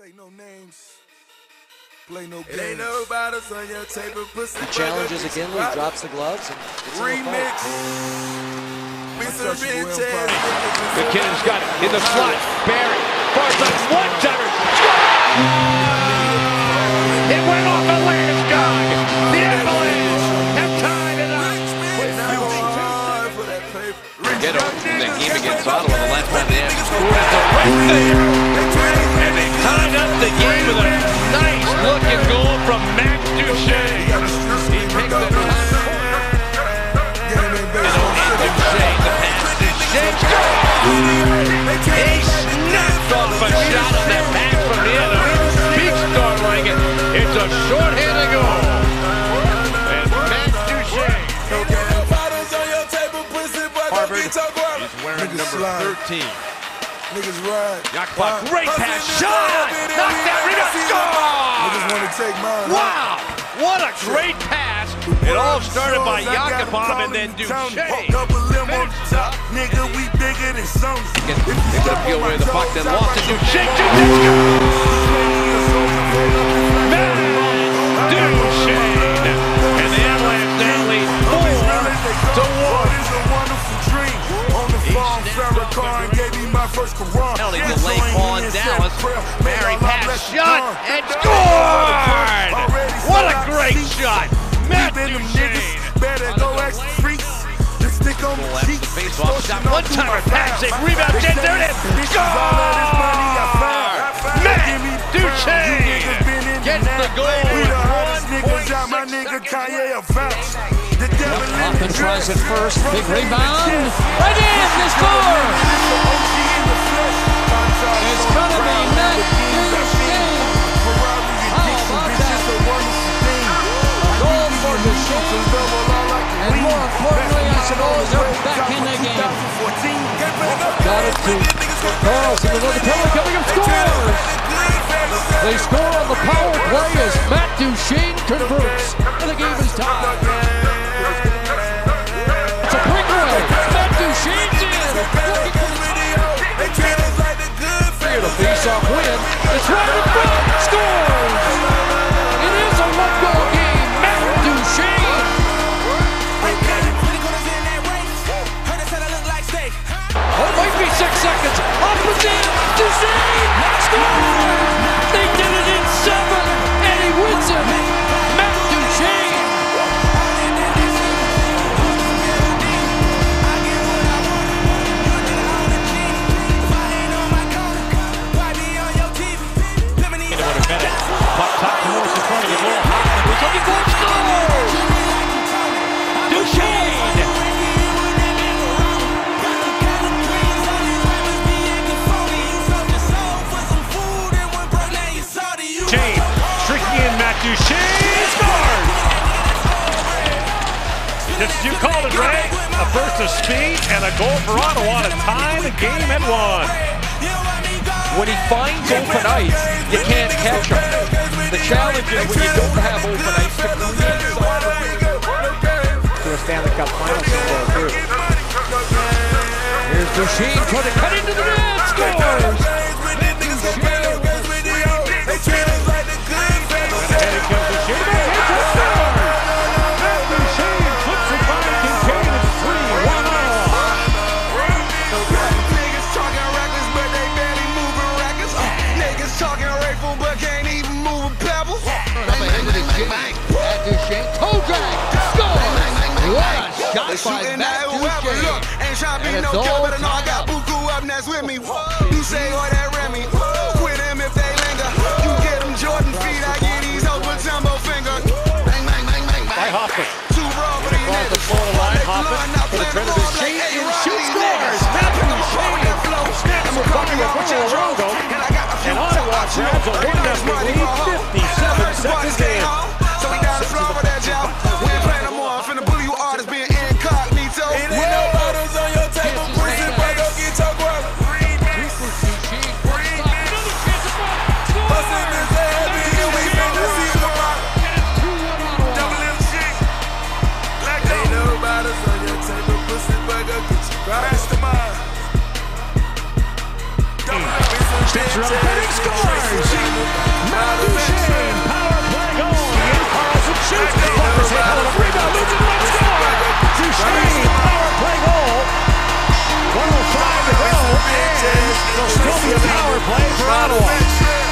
Say no names. Play no games. Ain't nobody's on your tape and pussy. He challenges again. He drops the gloves and it's remix. McKinnon's got it in the slot. Barry. Farside one timer. Score! It went off Atlanta's dog. The Avalanche have tied it up. Get over from that game against Ottawa. The last time they had scored at the right there. Tied up the game with a nice-looking goal from Matt Duchene. He takes the time. And on Duchene, the pass. Duchene's goal. He snapped off a shot on that pass from the other. Big star like it. It's a short-handed goal. And Matt Duchene. Harvard is wearing number 13. Niggas ride. Yakupov, great pass, shot! Knocked that rebound, score! Niggas want to take mine. Wow, what a great pass. It all started by Yakupov and then Duchene. Nigga, we bigger than some. They could peel away the puck, then lost to Duchene. Duchene! And the Avalanche now lead 4-1. And gave me my first Quran. Penalty delay on Dallas. Barry pass shot and scored! What a great shot! Matt Duchene. Better go ask the freaks. Just stick on the cheeks. One timer pass. Rebound. There it is. Score! Matt Duchene gets the goal. We the hottest niggas out. My nigga Kanye a vouch. Hoffman tries it first, big rebound, right in, they score! It's gonna be Matt Duchene! How about that? Goal for Duchene, and more importantly, I suppose they're back in the game. Got it to Carlson, another penalty coming up, scores! They score on the power play as Matt Duchene converts, and the game is tied. Face-off win. It's right in front. Scores! It is a one-goal game. Matt Duchene. Oh, it might be 6 seconds. Off with it. Duchene scores! They did it in 7, and he wins it. Matt Duchene. Duchene scored! You called it right. A burst of speed and a goal for Ottawa to tie the game at 1. When he finds open ice, you can't catch him. The challenge is when you don't have open ice to create something. To a Stanley Cup Finals goal, too. Here's Duchene trying to cut into the net. Scores! And it's all time out. You say all that Remy. Quit them if they linger. You get them Jordan feet, I get these open jumbo finger. Bang, bang, bang, bang, bang. By Hoffman. Two raw for the net. The corner line, Hoffman. For the turn of the sheet, and shoots scores. Matt Duchene. And we're bucking up with Colorado. And Ottawa grabs a 1-0 lead, 57 seconds in. So we got to throw over that job. We ain't playing no more. I'm finna bully you artists being incognito. Steps around the net, scores! It'll still be a power play for Ottawa.